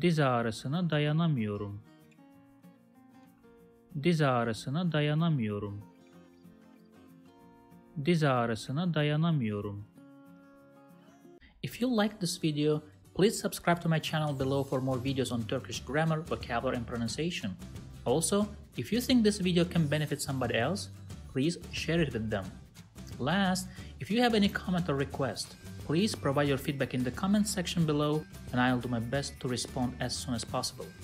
Diz ağrısına dayanamıyorum. Diz ağrısına dayanamıyorum. Diz ağrısına dayanamıyorum. If you like this video, please subscribe to my channel below for more videos on Turkish grammar, vocabulary, and pronunciation. Also, if you think this video can benefit somebody else, please share it with them. Last, if you have any comment or request, please provide your feedback in the comment section below, and I'll do my best to respond as soon as possible.